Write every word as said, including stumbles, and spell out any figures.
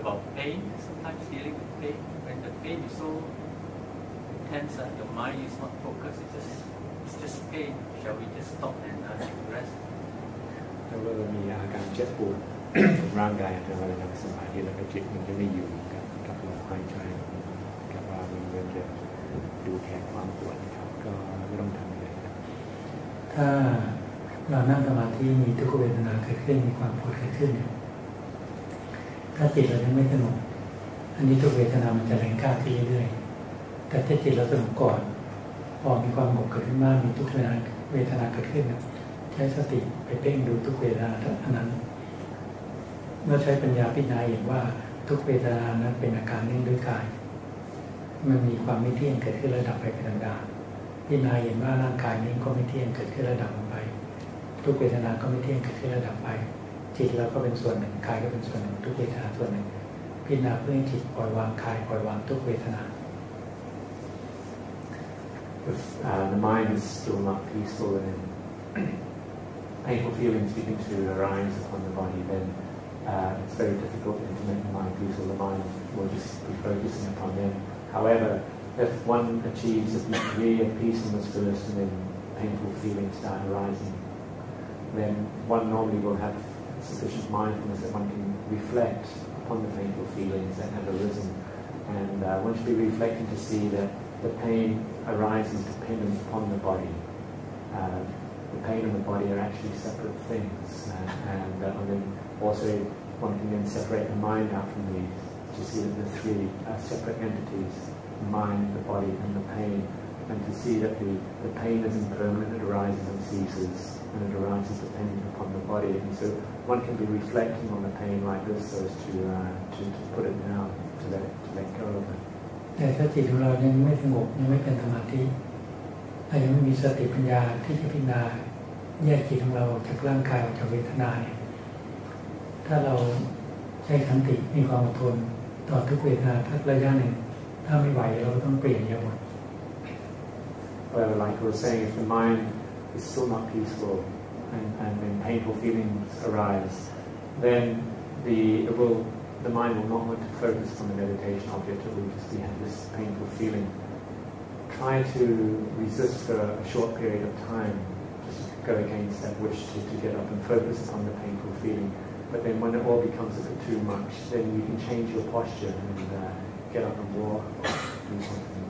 about pain, sometimes dealing with pain, when the pain is so intense that the mind is not focused, it's just, it's just pain. Shall we just stop and uh, take a rest? ถ้าจิตเรายังไม่สงบอันนี้ทุกเวทนาเกิดขึ้นมีความปวดเกิดขึ้นถ้าจิตเราสงบก่อนพอมีความปวดเกิดขึ้นมากมีทุกเวทนาเวทนาเกิดขึ้นเนี่ยใช้สติไปเพ่งดูทุกเวทนานั้นเป็นอาการนิ่งด้วยกายมันมีความไม่เที่ยงเกิดขึ้นระดับไปเป็นระดับพิจารณาเห็นว่าร่างกายนี้ก็ไม่เที่ยงเกิดขึ้นระดับไป ทุกเวทนาก็ไม่เที่ยงเกิดขึ้นระดับไปจิตเราก็เป็นส่วนหนึ่งกายก็เป็นส่วนหนึ่งทุกเวทนาส่วนหนึ่งพิจารณาเพื่อให้จิตปล่อยวางกายปล่อยวางทุกเวทนา If uh, the mind is still not peaceful and painful feelings begin to arise upon the body, then uh, it's very difficult then to make the mind peaceful. The mind will just be focusing upon them. However, if one achieves a degree of peacefulness first and then painful feelings start arising, then one normally will have sufficient mindfulness that one can reflect upon the painful feelings that have arisen. And uh, one should be reflecting to see that the pain arises dependent upon the body. Uh, the pain and the body are actually separate things. Uh, and, uh, and then also one can then separate the mind out from these to see that the three are separate entities, the mind, the body and the pain. And to see that the, the pain is impermanent, it arises and ceases, and it arises depending upon the body. And so one can be reflecting on the pain like this so as to, uh, to, to put it down, to let, to let go of it. แต่ถ้าจิตของเรายังไม่สงบยังไม่เป็นสมาธิเรายังไม่มีสติปัญญาที่จะพิจารณาแยกจิตของเราจากร่างกายออกจากเวทนาเนี่ยถ้าเราใช้ขันติมีความอดทนต่อทุกเวทนาสักระยะหนึ่งถ้าไม่ไหวเราต้องเปลี่ยนยาหมด Well, like we were saying, if the mind is still not peaceful and, and then painful feelings arise, then the, it will, the mind will not want to focus on the meditation object, it will just be have this painful feeling. Try to resist for a short period of time, just go against that wish to, to get up and focus on the painful feeling. But then when it all becomes a bit too much, then you can change your posture and uh, get up and walk or do something.